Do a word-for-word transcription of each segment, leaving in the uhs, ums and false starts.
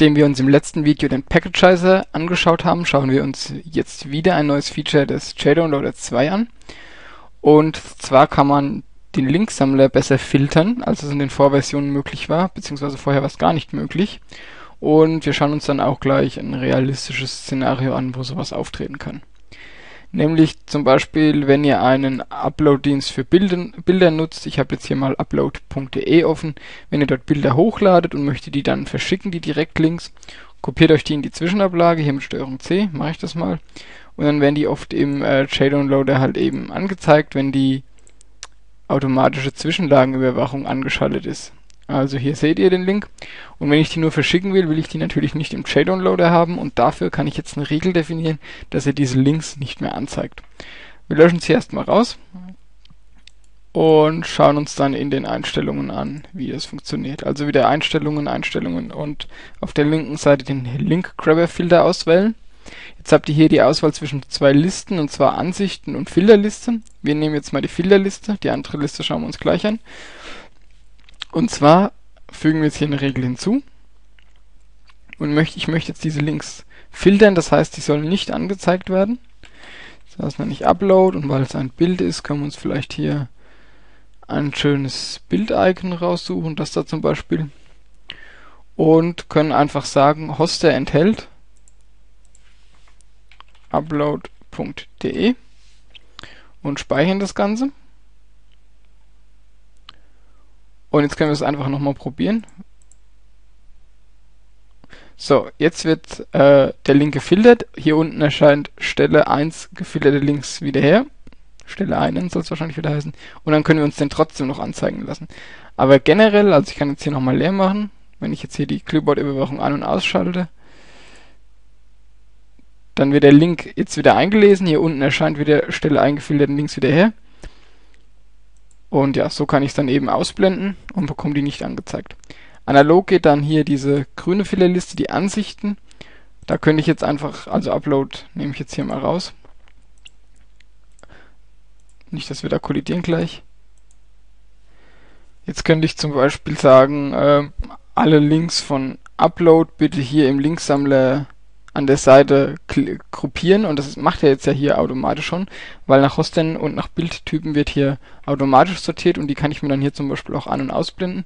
Nachdem wir uns im letzten Video den Packageizer angeschaut haben, schauen wir uns jetzt wieder ein neues Feature des JDownloader zwei an. Und zwar kann man den Linksammler besser filtern, als es in den Vorversionen möglich war, beziehungsweise vorher war es gar nicht möglich. Und wir schauen uns dann auch gleich ein realistisches Szenario an, wo sowas auftreten kann. Nämlich zum Beispiel, wenn ihr einen Upload-Dienst für Bilden, Bilder nutzt. Ich habe jetzt hier mal upload punkt de offen. Wenn ihr dort Bilder hochladet und möchtet die dann verschicken, die Direktlinks, kopiert euch die in die Zwischenablage, hier mit Strg C mache ich das mal. Und dann werden die oft im äh, JDownloader halt eben angezeigt, wenn die automatische Zwischenlagenüberwachung angeschaltet ist. Also hier seht ihr den Link. Und wenn ich die nur verschicken will, will ich die natürlich nicht im JDownloader haben. Und dafür kann ich jetzt eine Regel definieren, dass er diese Links nicht mehr anzeigt. Wir löschen sie erstmal raus und schauen uns dann in den Einstellungen an, wie das funktioniert. Also wieder Einstellungen, Einstellungen und auf der linken Seite den Link-Grabber-Filter auswählen. Jetzt habt ihr hier die Auswahl zwischen zwei Listen, und zwar Ansichten und Filterliste. Wir nehmen jetzt mal die Filterliste, die andere Liste schauen wir uns gleich an. Und zwar fügen wir jetzt hier eine Regel hinzu und möchte, ich möchte jetzt diese Links filtern, das heißt, die sollen nicht angezeigt werden. Das heißt, wenn ich Upload und weil es ein Bild ist, können wir uns vielleicht hier ein schönes Bild-Icon raussuchen, das da zum Beispiel, und können einfach sagen, Hoster enthält upload punkt de und speichern das Ganze. Und jetzt können wir es einfach nochmal probieren. So, jetzt wird äh, der Link gefiltert. Hier unten erscheint Stelle eins gefilterte Links wieder her. Stelle eins soll es wahrscheinlich wieder heißen. Und dann können wir uns den trotzdem noch anzeigen lassen. Aber generell, also ich kann jetzt hier nochmal leer machen, wenn ich jetzt hier die Clipboard-Überwachung an- und ausschalte, dann wird der Link jetzt wieder eingelesen. Hier unten erscheint wieder Stelle eingefilterten Links wieder her. Und ja, so kann ich es dann eben ausblenden und bekomme die nicht angezeigt. Analog geht dann hier diese grüne Filterliste, die Ansichten. Da könnte ich jetzt einfach, also Upload nehme ich jetzt hier mal raus. Nicht, dass wir da kollidieren gleich. Jetzt könnte ich zum Beispiel sagen, äh, alle Links von Upload bitte hier im Linksammler an der Seite gruppieren, und das macht er jetzt ja hier automatisch schon, weil nach Hostern und nach Bildtypen wird hier automatisch sortiert und die kann ich mir dann hier zum Beispiel auch an- und ausblenden.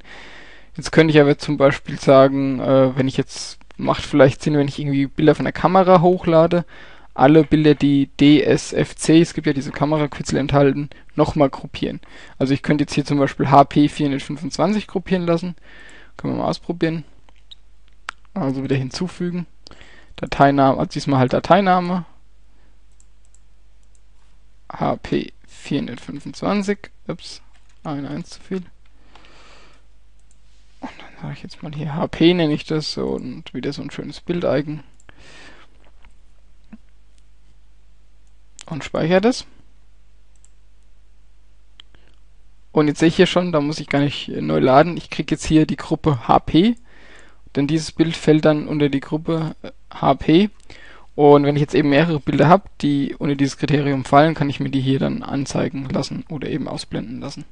Jetzt könnte ich aber zum Beispiel sagen, äh, wenn ich jetzt, macht vielleicht Sinn, wenn ich irgendwie Bilder von der Kamera hochlade, alle Bilder, die D S F C, es gibt ja diese Kameraquitzel enthalten, nochmal gruppieren. Also ich könnte jetzt hier zum Beispiel H P vierhundertfünfundzwanzig gruppieren lassen, können wir mal ausprobieren, also wieder hinzufügen. Dateiname, also diesmal halt Dateiname H P vierhundertfünfundzwanzig, ups, ein eins zu viel, und dann sage ich jetzt mal hier H P, nenne ich das, und wieder so ein schönes Bild-Icon und speichere das. Und jetzt sehe ich hier schon, da muss ich gar nicht neu laden, ich kriege jetzt hier die Gruppe H P, denn dieses Bild fällt dann unter die Gruppe H P, und wenn ich jetzt eben mehrere Bilder habe, die unter dieses Kriterium fallen, kann ich mir die hier dann anzeigen lassen oder eben ausblenden lassen.